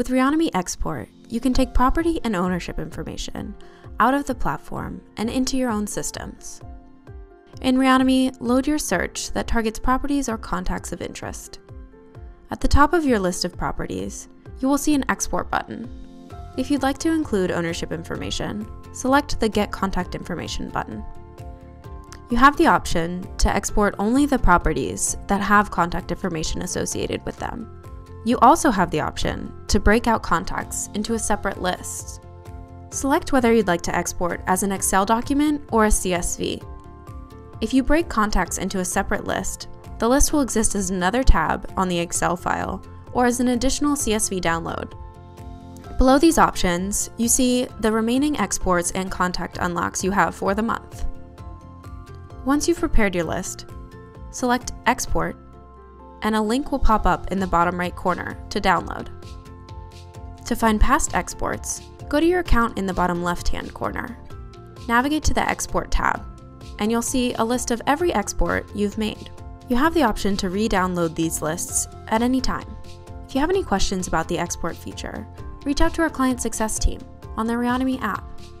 With Reonomy Export, you can take property and ownership information out of the platform and into your own systems. In Reonomy, load your search that targets properties or contacts of interest. At the top of your list of properties, you will see an Export button. If you'd like to include ownership information, select the Get Contact Information button. You have the option to export only the properties that have contact information associated with them. You also have the option to break out contacts into a separate list. Select whether you'd like to export as an Excel document or a CSV. If you break contacts into a separate list, the list will exist as another tab on the Excel file or as an additional CSV download. Below these options, you see the remaining exports and contact unlocks you have for the month. Once you've prepared your list, select Export, and a link will pop up in the bottom right corner to download. To find past exports, go to your account in the bottom left-hand corner. Navigate to the Export tab, and you'll see a list of every export you've made. You have the option to re-download these lists at any time. If you have any questions about the export feature, reach out to our client success team on the Reonomy app.